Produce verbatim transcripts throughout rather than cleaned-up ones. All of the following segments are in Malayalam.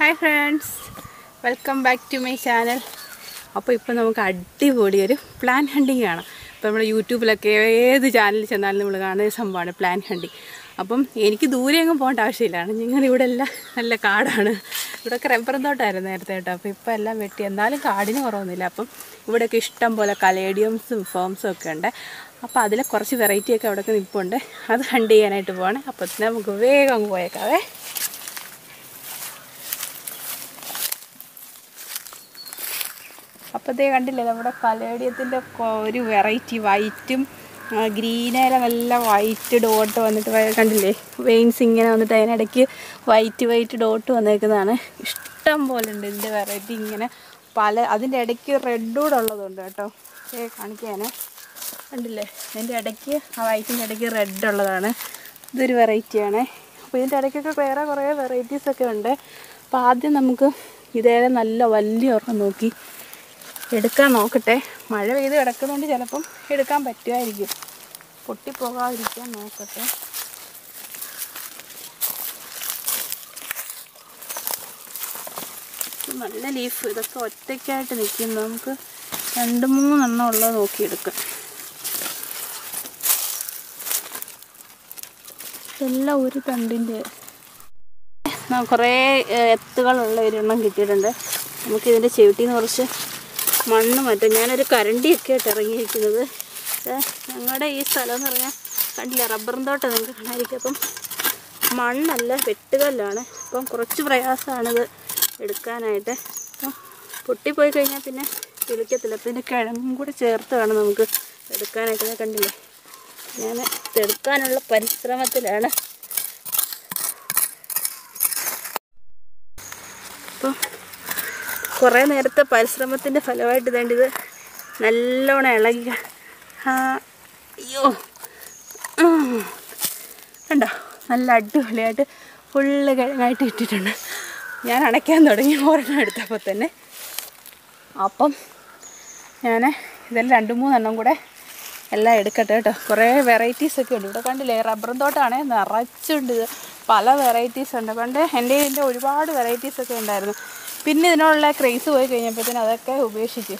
Hi friends, welcome back to my channel. അപ്പോൾ ഇപ്പോൾ നമുക്ക് അടിപൊളി ഒരു പ്ലാൻ ഹണ്ടിങ് ആണ്. അപ്പോൾ നമ്മുടെ യൂട്യൂബിലൊക്കെ ഏത് ചാനലിൽ ചെന്നാലും നമ്മൾ കാണുന്ന സംഭവമാണ് പ്ലാൻ ഹണ്ടിങ്. അപ്പം എനിക്ക് ദൂരെ എങ്ങും പോകേണ്ട ആവശ്യമില്ലാണ്. ഞങ്ങൾ ഇവിടെ എല്ലാം നല്ല കാടാണ്. ഇവിടെയൊക്കെ റബ്ബർ തോട്ടമായിരുന്നു നേരത്തെ കേട്ടോ. അപ്പോൾ ഇപ്പോൾ എല്ലാം വെട്ടി, എന്നാലും കാടിന് കുറവൊന്നുമില്ല. അപ്പം ഇവിടെയൊക്കെ ഇഷ്ടം പോലെ കലേഡിയംസും ഫേംസും ഒക്കെ ഉണ്ട്. അപ്പോൾ അതിലെ കുറച്ച് വെറൈറ്റിയൊക്കെ അവിടെയൊക്കെ നിൽപ്പുണ്ട്. അത് ഹണ്ട് ചെയ്യാനായിട്ട് പോകണം. അപ്പോൾ തന്നെ നമുക്ക് വേഗം അങ്ങ് പോയേക്കാവേ. അപ്പോൾ ഇതേ കണ്ടില്ലേ, നമ്മുടെ കലേഡിയത്തിൻ്റെ ഒരു വെറൈറ്റി വൈറ്റും ഗ്രീനേരം നല്ല വൈറ്റ് ഡോട്ട് വന്നിട്ട് കണ്ടില്ലേ, വെയിൻസ് ഇങ്ങനെ വന്നിട്ട് അതിനിടയ്ക്ക് വൈറ്റ് വൈറ്റ് ഡോട്ട് വന്നേക്കുന്നതാണ്. ഇഷ്ടം പോലെ ഉണ്ട് ഇതിൻ്റെ വെറൈറ്റി. ഇങ്ങനെ പല അതിൻ്റെ ഇടയ്ക്ക് റെഡ് കൂടെ ഉള്ളതുണ്ട് കേട്ടോ. ഏ കാണിക്കാൻ കണ്ടില്ലേ, അതിൻ്റെ ഇടയ്ക്ക് ആ വൈറ്റിൻ്റെ ഇടയ്ക്ക് റെഡ് ഉള്ളതാണ്. ഇതൊരു വെറൈറ്റിയാണ്. അപ്പോൾ ഇതിൻ്റെ ഇടയ്ക്കൊക്കെ വേറെ കുറേ വെറൈറ്റീസൊക്കെ ഉണ്ട്. അപ്പോൾ ആദ്യം നമുക്ക് ഇതേ നല്ല വലിയ ഉറക്കം നോക്കി എടുക്കാൻ നോക്കട്ടെ. മഴ പെയ്ത് കിടക്കുന്നതുകൊണ്ട് ചിലപ്പം എടുക്കാൻ പറ്റുമായിരിക്കും. പൊട്ടിപ്പോകാതിരിക്കാൻ നോക്കട്ടെ. നല്ല ലീഫ്, ഇതൊക്കെ ഒറ്റയ്ക്കായിട്ട് നിൽക്കുന്നു. നമുക്ക് രണ്ട് മൂന്നെണ്ണം ഉള്ളത് നോക്കിയെടുക്കാം. ഇതെല്ലാം ഒരു തണ്ടിൻ്റെ കുറേ എത്തുകളുള്ള ഒരെണ്ണം കിട്ടിയിട്ടുണ്ട്. നമുക്കിതിൻ്റെ ചവിട്ടിന്ന് കുറച്ച് മണ്ണ് മാറ്റും. ഞാനൊരു കരണ്ടിയൊക്കെ ആയിട്ട് ഇറങ്ങിയിരിക്കുന്നത്. ഞങ്ങളുടെ ഈ സ്ഥലം എന്ന് പറഞ്ഞാൽ കണ്ടില്ല, റബ്ബറും തോട്ടം നിങ്ങൾക്ക് കാണാതിരിക്കും. അപ്പം മണ്ണല്ല, വെട്ടുകല്ലാണ്. അപ്പം കുറച്ച് പ്രയാസമാണിത് എടുക്കാനായിട്ട്. അപ്പം പൊട്ടിപ്പോയി കഴിഞ്ഞാൽ പിന്നെ വിളിക്കത്തില്ല. അപ്പം ഇതിൻ്റെ കിഴങ്ങും കൂടി ചേർത്ത് വേണം നമുക്ക് എടുക്കാനായിട്ട്. കണ്ടില്ലേ, ഞാൻ എടുക്കാനുള്ള പരിശ്രമത്തിലാണ്. അപ്പം കുറേ നേരത്തെ പരിശ്രമത്തിൻ്റെ ഫലമായിട്ട് ഇതേണ്ടത് നല്ലോണം ഇളകി. അയ്യോ കണ്ടോ, നല്ല അടിപൊളിയായിട്ട് ഫുള്ള് കിഴങ്ങായിട്ട് ഇട്ടിട്ടുണ്ട്. ഞാൻ അടയ്ക്കാൻ തുടങ്ങി ഒരെണ്ണം എടുത്തപ്പോൾ തന്നെ. അപ്പം ഞാൻ ഇതെല്ലാം രണ്ട് മൂന്നെണ്ണം കൂടെ എല്ലാം എടുക്കട്ടെ കേട്ടോ. കുറേ വെറൈറ്റീസൊക്കെ ഉണ്ട് ഇവിടെ. കണ്ടില്ലേ, റബ്ബർ തോട്ടമാണേ, നിറച്ചുണ്ട്. പല വെറൈറ്റീസ് ഉണ്ട്. പണ്ട് എൻ്റെ ഇതിൻ്റെ ഒരുപാട് വെറൈറ്റീസൊക്കെ ഉണ്ടായിരുന്നു. പിന്നെ ഇതിനുള്ള ക്രേസ് പോയി കഴിഞ്ഞപ്പോഴത്തേന് അതൊക്കെ ഉപേക്ഷിച്ച്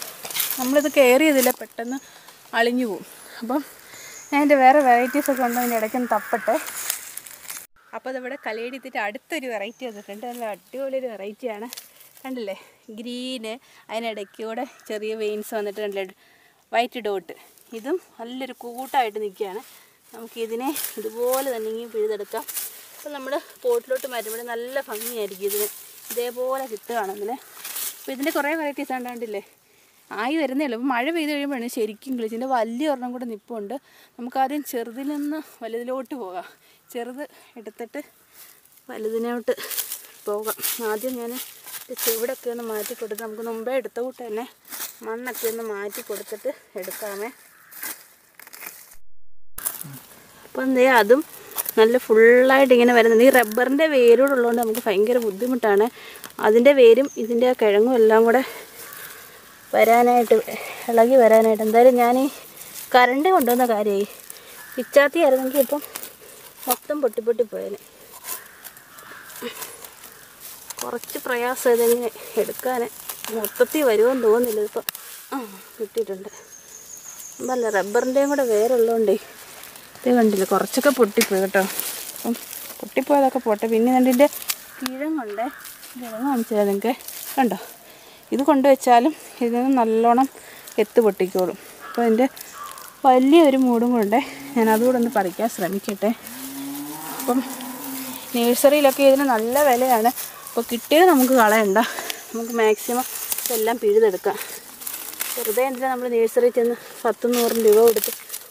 നമ്മളിത് കെയർ ചെയ്തില്ല, പെട്ടെന്ന് അളിഞ്ഞു പോവും. അപ്പം ഞാൻ എൻ്റെ വേറെ വെറൈറ്റീസൊക്കെ ഉണ്ടോ അതിൻ്റെ ഇടയ്ക്കൊന്ന് തപ്പട്ടെ. അപ്പോൾ നമ്മുടെ കലേഡിയത്തിൻ്റെ അടുത്തൊരു വെറൈറ്റി വന്നിട്ടുണ്ട്. നല്ല അടിപൊളിയൊരു വെറൈറ്റിയാണ്. കണ്ടില്ലേ, ഗ്രീന്, അതിനിടയ്ക്കൂടെ ചെറിയ വെയിൻസ് വന്നിട്ട് കണ്ടില്ലേ വൈറ്റ് ഡോട്ട്. ഇതും നല്ലൊരു കൂട്ടായിട്ട് നിൽക്കുകയാണ്. നമുക്കിതിനെ ഇതുപോലെ തന്നെ ഇങ്ങനെ പിഴുതെടുക്കാം. അപ്പം നമ്മൾ പോട്ടിലോട്ട് മാറ്റുമ്പോൾ നല്ല ഭംഗിയായിരിക്കും ഇതിന്. ഇതേപോലെ കിട്ടുകയാണെന്നില്ലേ. അപ്പോൾ ഇതിൻ്റെ കുറേ വെറൈറ്റീസ് കണ്ടില്ലേ, ആയി വരുന്നേ ഉള്ളൂ. അപ്പോൾ മഴ പെയ്ത് കഴിയുമ്പോഴാണ് ശരിക്കും കിളിച്ചിൻ്റെ വലിയ ഒരെണ്ണം കൂടെ നിൽപ്പുണ്ട്. നമുക്കാദ്യം ചെറുതിൽ നിന്ന് വലുതിലോട്ട് പോകാം. ചെറുത് എടുത്തിട്ട് വലുതിനോട്ട് പോകാം. ആദ്യം ഞാൻ ചുവടൊക്കെ ഒന്ന് മാറ്റി കൊടുത്ത്, നമുക്ക് മുമ്പേ എടുത്ത കൂട്ട് തന്നെ മണ്ണൊക്കെ ഒന്ന് മാറ്റി കൊടുത്തിട്ട് എടുക്കാമേ. അപ്പം എന്തേ അതും നല്ല ഫുള്ളായിട്ട് ഇങ്ങനെ വരുന്നുണ്ട്. ഈ റബ്ബറിൻ്റെ വേരോടുള്ളതുകൊണ്ട് നമുക്ക് ഭയങ്കര ബുദ്ധിമുട്ടാണ്. അതിൻ്റെ വേരും ഇതിൻ്റെ ആ കിഴങ്ങും എല്ലാം കൂടെ വരാനായിട്ട്, ഇളകി വരാനായിട്ട്. എന്തായാലും ഞാൻ ഈ കരണ്ട് കൊണ്ടുവന്ന കാര്യമായി പിച്ചാത്തി ആയിരുന്നെങ്കിൽ ഇപ്പം മൊത്തം പൊട്ടി പൊട്ടിപ്പോയതിന്. കുറച്ച് പ്രയാസം ഇതിങ്ങനെ എടുക്കാൻ. മൊത്തത്തിൽ വരുമെന്ന് തോന്നുന്നില്ല. ഇതിപ്പോൾ ആ കിട്ടിയിട്ടുണ്ട്. അതല്ല, റബ്ബറിൻ്റെയും കൂടെ വേരുള്ളതുകൊണ്ടേ ഇത് കണ്ടില്ല, കുറച്ചൊക്കെ പൊട്ടിപ്പോയി കേട്ടോ. അപ്പം പൊട്ടിപ്പോയതൊക്കെ പോട്ടെ. പിന്നെ കണ്ടിൻ്റെ കിഴങ്ങുണ്ട്. കിഴങ്ങ് കാണിച്ചാൽ നിങ്ങൾക്ക് കണ്ടോ, ഇത് കൊണ്ടുവച്ചാലും ഇതിൽ നിന്ന് നല്ലോണം എത്ത് പൊട്ടിക്കോളും. അപ്പോൾ ഇതിൻ്റെ വലിയൊരു മൂടും കൊണ്ട് ഞാൻ അതുകൂടെ ഒന്ന് പറിക്കാൻ ശ്രമിക്കട്ടെ. അപ്പം നേഴ്സറിയിലൊക്കെ ഇതിന് നല്ല വിലയാണ്. അപ്പോൾ കിട്ടിയത് നമുക്ക് കളയണ്ട, നമുക്ക് മാക്സിമം ഇതെല്ലാം പിഴുതെടുക്കാം. വെറുതെ എന്തിനാണ് നമ്മൾ നേഴ്സറിയിൽ ചെന്ന് പത്ത് നൂറ് രൂപ കൊടുത്ത്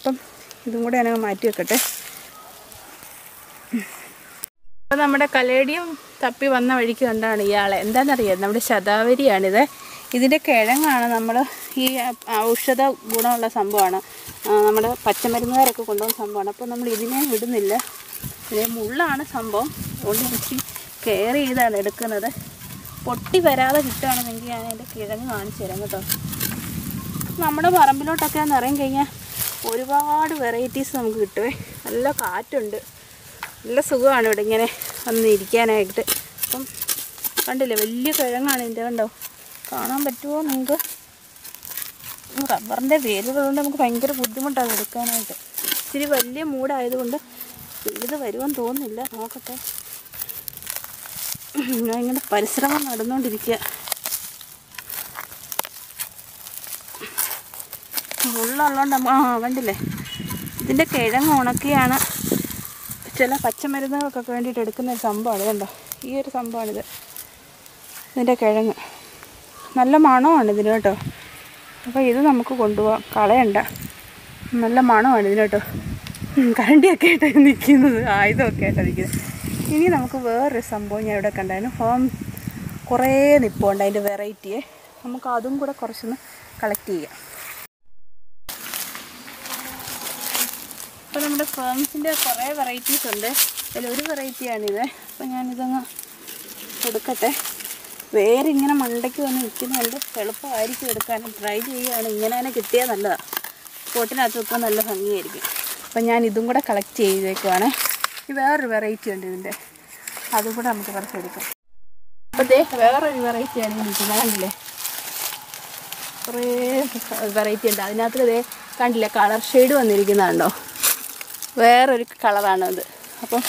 അപ്പം ഇതും കൂടെ ഞാനങ്ങ് മാറ്റി വെക്കട്ടെ. നമ്മുടെ കലേഡിയം തപ്പി വന്ന വഴിക്ക് കണ്ടാണ് ഇയാളെ. എന്താണെന്നറിയാം, നമ്മുടെ ശതാവരിയാണിത്. ഇതിൻ്റെ കിഴങ്ങാണ് നമ്മൾ ഈ ഔഷധ ഗുണമുള്ള സംഭവമാണ്, നമ്മുടെ പച്ചമരുന്നുകാരൊക്കെ കൊണ്ടുപോകുന്ന സംഭവമാണ്. അപ്പോൾ നമ്മൾ ഇതിനെ വിടുന്നില്ല, ഇതിനെ മുള്ളാണ് സംഭവം, അതുകൊണ്ട് എനിക്ക് കെയർ ചെയ്താണ് എടുക്കുന്നത്. പൊട്ടി വരാതെ കിട്ടുകയാണെന്നെങ്കിൽ ഞാൻ അതിൻ്റെ കിഴങ്ങ് കാണിച്ചു തരാം കേട്ടോ. നമ്മുടെ പറമ്പിലോട്ടൊക്കെ എന്ന് അറിയാൻ കഴിഞ്ഞാൽ ഒരുപാട് വെറൈറ്റീസ് നമുക്ക് കിട്ടുമേ. നല്ല കാറ്റുണ്ട്, നല്ല സുഖമാണ് ഇവിടെ ഇങ്ങനെ വന്ന് ഇരിക്കാനായിട്ട്. അപ്പം കണ്ടില്ലേ, വലിയ കിഴങ്ങാണ് ഇതിൻ്റെ, കണ്ടോ, കാണാൻ പറ്റുമോ നമുക്ക്. റബ്ബറിൻ്റെ വേരുകളുണ്ട്, നമുക്ക് ഭയങ്കര ബുദ്ധിമുട്ടാണ് എടുക്കാനായിട്ട്. ഇച്ചിരി വലിയ മൂടായതുകൊണ്ട് ഇത് വരുമെന്ന് തോന്നുന്നില്ല, നോക്കട്ടെ. ഞാൻ ഇങ്ങനെ പരിശ്രമം നടന്നുകൊണ്ടിരിക്കുക. ഉള്ളുള്ളതുകൊണ്ട് ആ കണ്ടില്ലേ, ഇതിൻ്റെ കിഴങ്ങ് ഉണക്കിയാണ് ചില പച്ചമരുന്നുകൾക്കൊക്കെ വേണ്ടിയിട്ട് എടുക്കുന്ന ഒരു സംഭവമാണ്. കണ്ടോ, ഈ ഒരു സംഭവമാണിത്, ഇതിൻ്റെ കിഴങ്ങ്. നല്ല മണമാണ് ഇതിന് കേട്ടോ. അപ്പോൾ ഇത് നമുക്ക് കൊണ്ടുപോകാം, കളയണ്ട. നല്ല മണമാണ് ഇതിന് കേട്ടോ. കരണ്ടിയൊക്കെ ആയിട്ടാണ് നിൽക്കുന്നത്, ആയുധമൊക്കെ ആയിട്ടാണ് നിൽക്കുന്നത്. ഇനി നമുക്ക് വേറൊരു സംഭവം ഞാൻ ഇവിടെ കണ്ടായിരുന്നു. ഹോം കുറേ നിൽപ്പുണ്ട് അതിൻ്റെ വെറൈറ്റിയെ, നമുക്ക് അതും കൂടെ കുറച്ചൊന്ന് കളക്ട് ചെയ്യാം. അപ്പോൾ നമ്മുടെ ഫേംസിൻ്റെ കുറേ വെറൈറ്റീസ് ഉണ്ട്, അതിലൊരു വെറൈറ്റിയാണിത്. അപ്പോൾ ഞാനിതൊന്ന് എടുക്കട്ടെ. വേരിങ്ങനെ മണ്ടയ്ക്ക് വന്ന് നിൽക്കുന്നുണ്ട്, എളുപ്പമായിരിക്കും എടുക്കാനും. ട്രൈ ചെയ്യുകയാണ്, ഇങ്ങനെ തന്നെ കിട്ടിയാൽ നല്ലതാണ്, പോട്ടിനകത്ത് വെക്കാൻ നല്ല ഭംഗിയായിരിക്കും. അപ്പോൾ ഞാൻ ഇതും കൂടെ കളക്ട് ചെയ്തേക്കുവാണ്. വേറൊരു വെറൈറ്റി ഉണ്ട് ഇതിൻ്റെ, അതും കൂടെ നമുക്ക് കുറച്ച് എടുക്കാം. അപ്പോൾ ദേ വേറൊരു വെറൈറ്റിയാണ് നിൽക്കുന്നത്, കണ്ടില്ലേ, കുറേ വെറൈറ്റി ഉണ്ട്. അതിനകത്ത് ദേ കണ്ടില്ലേ കളർ ഷെയ്ഡ് വന്നിരിക്കുന്നതാണോ, വേറൊരു കളറാണത്. അപ്പം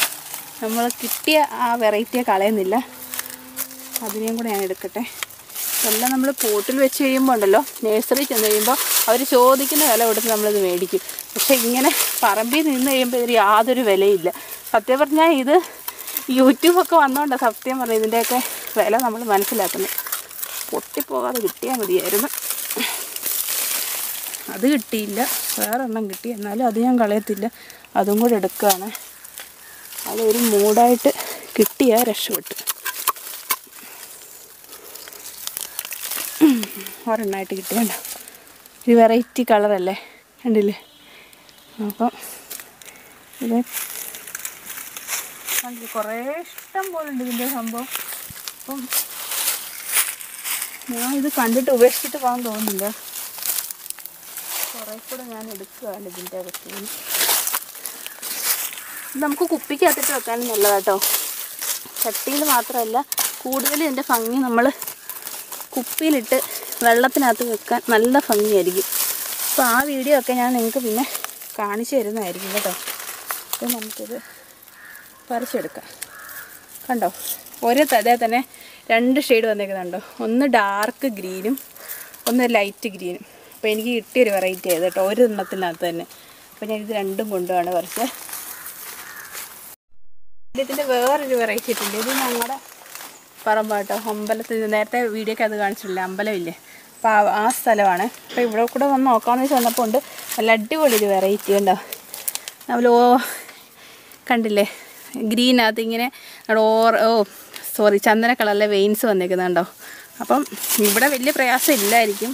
നമ്മൾ കിട്ടിയ ആ വെറൈറ്റിയെ കളയുന്നില്ല, അതിനെയും കൂടെ ഞാൻ എടുക്കട്ടെ. എല്ലാം നമ്മൾ പോട്ടിൽ വെച്ച് കഴിയുമ്പോൾ ഉണ്ടല്ലോ, നേഴ്സറി ചെന്ന് കഴിയുമ്പോൾ അവർ ചോദിക്കുന്ന വില കൊടുത്ത് നമ്മളിത് മേടിക്കും. പക്ഷെ ഇങ്ങനെ പറമ്പിൽ നിന്ന് കഴിയുമ്പോൾ ഇതിന് യാതൊരു വിലയില്ല. സത്യം പറഞ്ഞാൽ ഇത് യൂട്യൂബൊക്കെ വന്നതുകൊണ്ടാണ് സത്യം പറഞ്ഞാൽ ഇതിൻ്റെയൊക്കെ വില നമ്മൾ മനസ്സിലാക്കുന്നത്. പൊട്ടിപ്പോകാതെ കിട്ടിയാൽ മതിയായിരുന്നു, അത് കിട്ടിയില്ല. വേറെണ്ണം കിട്ടി, എന്നാലും അത് ഞാൻ കളയത്തില്ല, അതും കൂടെ എടുക്കുകയാണ്. അതൊരു മൂടായിട്ട് കിട്ടിയാൽ രക്ഷപ്പെട്ടു. ഒരെണ്ണമായിട്ട് കിട്ടിയണ്ട, ഇത് വെറൈറ്റി കളറല്ലേ, കണ്ടില്ലേ. അപ്പം ഇത് കണ്ടില്ലേ, കുറേ ഇഷ്ടം പോലെ ഉണ്ട് ഇതിൻ്റെ സംഭവം. അപ്പം ഞാൻ ഇത് കണ്ടിട്ട് ഉപേക്ഷിച്ചിട്ട് പോകാൻ തോന്നുന്നില്ല, കുറേ കൂടെ ഞാൻ എടുക്കുകയാണ് ഇതിൻ്റെ അകത്ത്. നമുക്ക് കുപ്പിക്കകത്തിട്ട് വെക്കാനും നല്ലതാട്ടോ. ചട്ടിയിൽ മാത്രമല്ല, കൂടുതൽ ഇതിൻ്റെ ഭംഗി നമ്മൾ കുപ്പിയിലിട്ട് വെള്ളത്തിനകത്ത് വെക്കാൻ നല്ല ഭംഗിയായിരിക്കും. അപ്പോൾ ആ വീഡിയോ ഒക്കെ ഞാൻ നിങ്ങൾക്ക് പിന്നെ കാണിച്ചു തരുന്നതായിരിക്കും കേട്ടോ. അപ്പോൾ നമുക്കിത് പറിച്ചെടുക്കാം. കണ്ടോ, ഒരേ തലേ തന്നെ രണ്ട് ഷെയ്ഡ് വന്നേക്കുന്നുണ്ടോ, ഒന്ന് ഡാർക്ക് ഗ്രീനും ഒന്ന് ലൈറ്റ് ഗ്രീനും. അപ്പോൾ എനിക്ക് കിട്ടിയൊരു വെറൈറ്റി ആയത് കേട്ടോ, ഒരു എണ്ണത്തിനകത്ത് തന്നെ. അപ്പോൾ ഞാൻ ഇത് രണ്ടും കൊണ്ടുപോകണം കുറച്ച്. ഇതിൻ്റെ വേറൊരു വെറൈറ്റി ഇട്ടുണ്ട്, ഇത് ഞങ്ങളുടെ പറമ്പാട്ടോ. അമ്പലത്തിൽ നേരത്തെ വീഡിയോക്ക് അത് കാണിച്ചിട്ടില്ല, അമ്പലമില്ലേ, അപ്പോൾ ആ സ്ഥലമാണ്. അപ്പോൾ ഇവിടെ കൂടെ വന്ന് നോക്കാമെന്ന് വെച്ച് വന്നപ്പോൾ ഉണ്ട്, നല്ല അടിപൊളി ഒരു വെറൈറ്റി ഉണ്ടോ. നമ്മൾ ഓ കണ്ടില്ലേ, ഗ്രീനകത്ത് ഇങ്ങനെ ഓർ ഓ സോറി ചന്ദന കളറിലെ വെയിൻസ് വന്നിരിക്കുന്നുണ്ടോ. അപ്പം ഇവിടെ വലിയ പ്രയാസം ഇല്ലായിരിക്കും,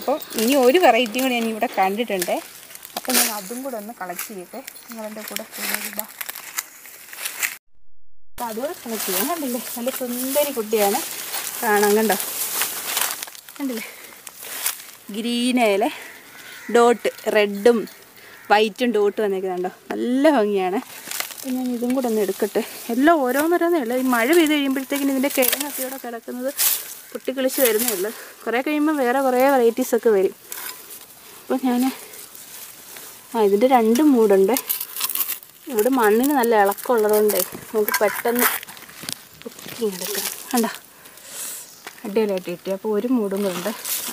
അപ്പോൾ ഇനി ഒരു വെറൈറ്റിയും കൂടി ഞാൻ ഇവിടെ കണ്ടിട്ടുണ്ട്, അപ്പോൾ ഞാൻ അതും കൂടെ ഒന്ന് കളക്ട് ചെയ്യട്ടെ. നിങ്ങളെൻ്റെ കൂടെ ഇടാം, അപ്പോൾ അതുകൂടെ കളക്ട് ചെയ്യാം. കണ്ടില്ലേ, നല്ല സുന്ദരി കുട്ടിയാണ് കാണാൻ, കണ്ടോ, കണ്ടില്ലേ. ഗ്രീനയിലെ ഡോട്ട് റെഡും വൈറ്റും ഡോട്ട് വന്നിരിക്കുന്നുണ്ടോ, നല്ല ഭംഗിയാണ്. അപ്പോൾ ഞാൻ ഇതും കൂടെ ഒന്ന് എടുക്കട്ടെ. എല്ലാം ഓരോന്നോരോന്നേ ഉള്ളൂ. ഈ മഴ പെയ്ത് കഴിയുമ്പോഴത്തേക്കിന് ഇതിൻ്റെ കിഴങ്ങൊക്കെ ഇവിടെ കിടക്കുന്നത് പൊട്ടിക്കളിച്ച് വരുന്നേ ഉള്ളൂ. കുറേ കഴിയുമ്പോൾ വേറെ കുറേ വെറൈറ്റീസൊക്കെ വരും. അപ്പോൾ ഞാൻ ആ ഇതിൻ്റെ രണ്ട് മൂടുണ്ട്. ഇവിടെ മണ്ണിന് നല്ല ഇളക്കമുള്ളതുകൊണ്ട് നമുക്ക് പെട്ടെന്ന് baking and a delicate tap or mood on the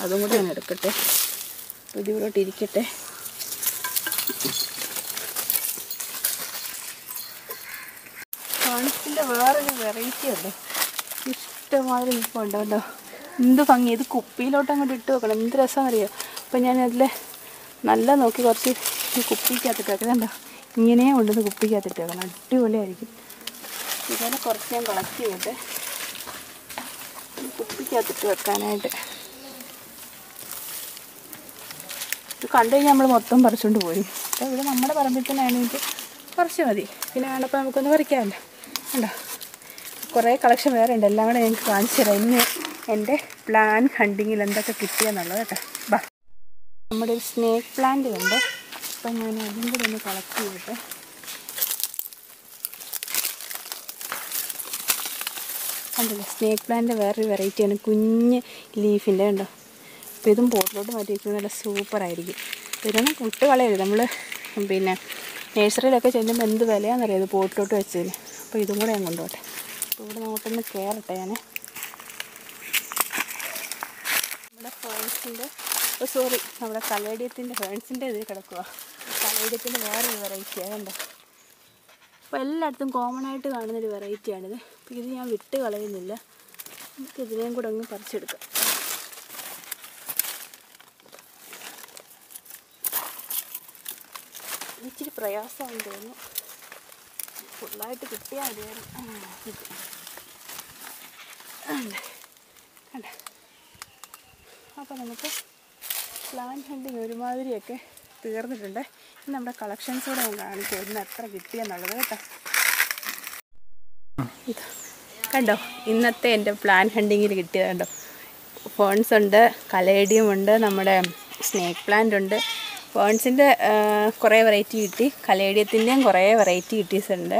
other one and a cut to the rotate. I I'm going to collect it. I'm snake plant is very variety and a leaf in the a super idea. We don't put the valley them. Nature like a gentleman the valley and the port to a chill. But you don't want to care at any. Sorry, I'm a colored it in the friends in the well, at the common I took another variety and the picking a bit to allow in the name could only pursue. Which is prayasa and then would like to get the idea and plant നമ്മുടെ കളക്ഷൻസ് കൂടെ കാണിക്കുന്നു എത്ര കിട്ടി എന്നുള്ളത് കേട്ടോ. കണ്ടോ ഇന്നത്തെ എൻ്റെ പ്ലാൻ ഹണ്ടിങ്ങിൽ കിട്ടിയത് കണ്ടോ. ഫേൺസ് ഉണ്ട്, കലേഡിയം ഉണ്ട്, നമ്മുടെ സ്നേക്ക് പ്ലാന്റ് ഉണ്ട്. ഫേൺസിൻ്റെ കുറേ വെറൈറ്റി കിട്ടി, കലേഡിയത്തിൻ്റെയും കുറേ വെറൈറ്റി കിട്ടീസ് ഉണ്ട്.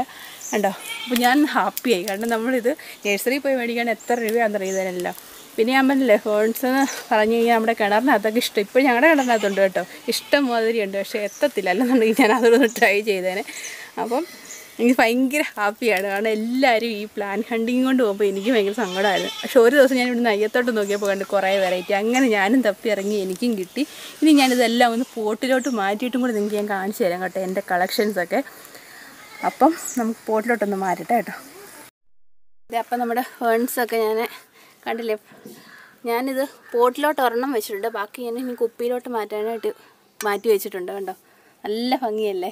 കണ്ടോ അപ്പോൾ ഞാൻ ഹാപ്പിയായി കാരണം നമ്മൾ ഇത് നഴ്സറി പോയി മേടിക്കാൻ എത്ര രൂപയാണെന്ന് അറിയുന്നില്ലല്ലോ. പിന്നെ ഞാൻ പറഞ്ഞില്ലേ ഫോൺസ് പറഞ്ഞു കഴിഞ്ഞാൽ നമ്മുടെ കിണറിനകത്തൊക്കെ ഇഷ്ടം ഇപ്പോൾ ഞങ്ങളുടെ കിണറിനകത്തുണ്ട് കേട്ടോ ഇഷ്ടം മാതിരി ഉണ്ട് പക്ഷേ എത്തത്തില്ല അല്ലെന്നുണ്ടെങ്കിൽ ഞാൻ അതൊന്ന് ട്രൈ ചെയ്തേനെ അപ്പം എനിക്ക് ഭയങ്കര ഹാപ്പിയാണ് കാരണം എല്ലാവരും ഈ പ്ലാൻ ഹണ്ടിങ് കൊണ്ട് പോകുമ്പോൾ എനിക്ക് ഭയങ്കര സങ്കടമായിരുന്നു പക്ഷേ ഒരു ദിവസം ഞാൻ ഇവിടുന്ന് അയ്യത്തോട്ട് നോക്കിയപ്പോൾ കണ്ട് കുറേ വെറൈറ്റി അങ്ങനെ ഞാനും തപ്പി ഇറങ്ങി എനിക്കും കിട്ടി ഇനി ഞാനിതെല്ലാം ഒന്ന് പോട്ടിലോട്ട് മാറ്റിയിട്ടും കൂടി നിങ്ങൾക്ക് ഞാൻ കാണിച്ചു തരാം കേട്ടോ എൻ്റെ കളക്ഷൻസൊക്കെ അപ്പം നമുക്ക് പോട്ടിലോട്ടൊന്ന് മാറ്റട്ടെ കേട്ടോ ഇത് അപ്പം നമ്മുടെ ഫേൺസൊക്കെ ഞാൻ കണ്ടില്ലേ ഞാനിത് പോട്ടിലോട്ട് ഒരെണ്ണം വെച്ചിട്ടുണ്ട് ബാക്കി ഞാൻ ഇനി കുപ്പിയിലോട്ട് മാറ്റാനായിട്ട് മാറ്റി വെച്ചിട്ടുണ്ട് കണ്ടോ നല്ല ഭംഗിയല്ലേ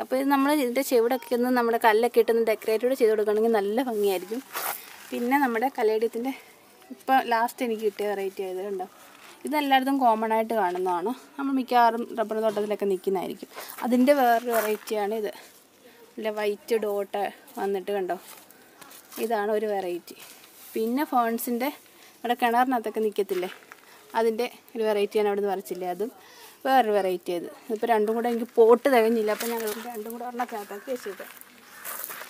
അപ്പോൾ ഇത് നമ്മൾ ഇതിൻ്റെ ചെവിടൊക്കെ ഒന്ന് നമ്മുടെ കല്ലൊക്കെ ഇട്ടൊന്ന് ഡെക്കറേറ്റോട് ചെയ്ത് കൊടുക്കുകയാണെങ്കിൽ നല്ല ഭംഗിയായിരിക്കും പിന്നെ നമ്മുടെ കലേഡിയത്തിൻ്റെ ഇപ്പോൾ ലാസ്റ്റ് എനിക്ക് കിട്ടിയ വെറൈറ്റി ആയത് കണ്ടോ ഇതെല്ലായിടത്തും കോമൺ ആയിട്ട് കാണുന്നതാണ് നമ്മൾ മിക്കവാറും റബ്ബർ തോട്ടത്തിലൊക്കെ നിൽക്കുന്നതായിരിക്കും അതിൻ്റെ വേറൊരു വെറൈറ്റിയാണ് ഇത് അല്ലെ വൈറ്റ് ഡോട്ട് വന്നിട്ട് കണ്ടോ ഇതാണ് ഒരു വെറൈറ്റി പിന്നെ ഫോൺസിൻ്റെ അവിടെ കിണറിനകത്തൊക്കെ നിൽക്കത്തില്ലേ അതിൻ്റെ ഒരു വെറൈറ്റിയാണ് അവിടെ നിന്ന് വരച്ചില്ലേ അതും വേറൊരു വെറൈറ്റി അത് ഇപ്പോൾ രണ്ടും കൂടെ എനിക്ക് പോട്ട് തികഞ്ഞില്ല അപ്പോൾ ഞങ്ങൾ രണ്ടും കൂടെ ഒരെണ്ണത്തിനകത്താക്കി വെച്ചത്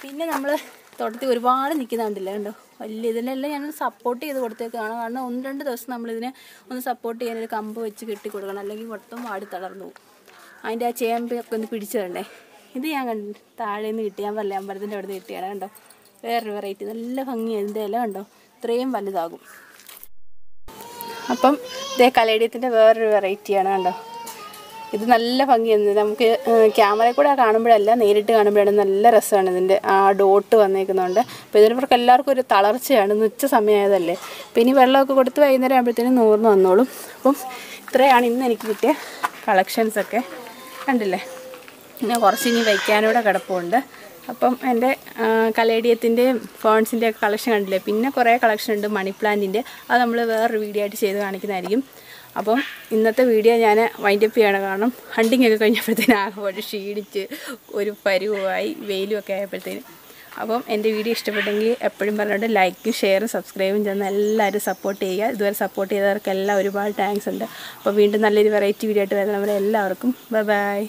പിന്നെ നമ്മൾ തോട്ടത്തിൽ ഒരുപാട് നിൽക്കുന്നുണ്ടല്ലേ കണ്ടോ വലിയ ഇതിനെല്ലാം ഞാൻ സപ്പോർട്ട് ചെയ്ത് കൊടുത്തേക്കാണ് കാരണം ഒന്ന് രണ്ട് ദിവസം നമ്മളിതിനെ ഒന്ന് സപ്പോർട്ട് ചെയ്യാനൊരു കമ്പ് വെച്ച് കെട്ടി കൊടുക്കണം അല്ലെങ്കിൽ മൊത്തം വാടി തളർന്നു പോകും അതിൻ്റെ ആ ചേമ്പൊക്കെ ഒന്ന് പിടിച്ചു തരണ്ടേ ഇത് ഞാൻ കണ്ടു താഴെ നിന്ന് കിട്ടിയാൽ പറയല്ലേ അമ്പലത്തിൻ്റെ അവിടെ നിന്ന് കിട്ടിയാണ് കണ്ടോ വേറൊരു വെറൈറ്റി നല്ല ഭംഗിയാണ് ഇതിൻ്റെ ഇല കണ്ടോ ഇത്രയും വലുതാകും അപ്പം ഇതേ കലേഡിയത്തിൻ്റെ വേറൊരു വെറൈറ്റിയാണ് കണ്ടോ ഇത് നല്ല ഭംഗിയാണ് നമുക്ക് ക്യാമറ കൂടെ കാണുമ്പോഴല്ല നേരിട്ട് കാണുമ്പോഴാണ് നല്ല രസമാണ് ഇതിൻ്റെ ആ ഡോട്ട് വന്നേക്കുന്നുണ്ട് അപ്പോൾ ഇതിനവർക്ക് എല്ലാവർക്കും ഒരു തളർച്ചയാണ് ഉച്ച സമയമായതല്ലേ പിന്നെ വെള്ളമൊക്കെ കൊടുത്ത് വൈകുന്നേരം ആകുമ്പോഴത്തേനും നൂറിന് വന്നോളും അപ്പം ഇത്രയാണ് ഇന്ന് എനിക്ക് കിട്ടിയ കളക്ഷൻസൊക്കെ കണ്ടില്ലേ പിന്നെ കുറച്ച് ഇനി വയ്ക്കാനൂടെ കിടപ്പുണ്ട് അപ്പം എൻ്റെ കലേഡിയത്തിൻ്റെയും ഫോൺസിൻ്റെ ഒക്കെ കളക്ഷൻ കണ്ടില്ലേ പിന്നെ കുറേ കളക്ഷൻ ഉണ്ട് മണി പ്ലാന്റിൻ്റെ അത് നമ്മൾ വേറൊരു വീഡിയോ ആയിട്ട് ചെയ്ത് കാണിക്കുന്നതായിരിക്കും അപ്പം ഇന്നത്തെ വീഡിയോ ഞാൻ വൈൻഡപ്പ് ചെയ്യണം കാരണം ഹണ്ടിങ് ഒക്കെ കഴിഞ്ഞപ്പോഴത്തേനും ആകെ ക്ഷീണിച്ച് ഒരു പരുവായി വെയിലും ഒക്കെ ആയപ്പോഴത്തേനും അപ്പം എൻ്റെ വീഡിയോ ഇഷ്ടപ്പെട്ടെങ്കിൽ എപ്പോഴും പറഞ്ഞുകൊണ്ട് ലൈക്കും ഷെയറും സബ്സ്ക്രൈബും ചെയ്യുന്ന എല്ലാവരും സപ്പോർട്ട് ചെയ്യുക ഇതുവരെ സപ്പോർട്ട് ചെയ്തവർക്കെല്ലാം ഒരുപാട് താങ്ക്സ് ഉണ്ട് അപ്പോൾ വീണ്ടും നല്ലൊരു വെറൈറ്റി വീഡിയോ ആയിട്ട് വരുന്നവരെ എല്ലാവർക്കും ബൈ ബൈ.